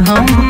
हम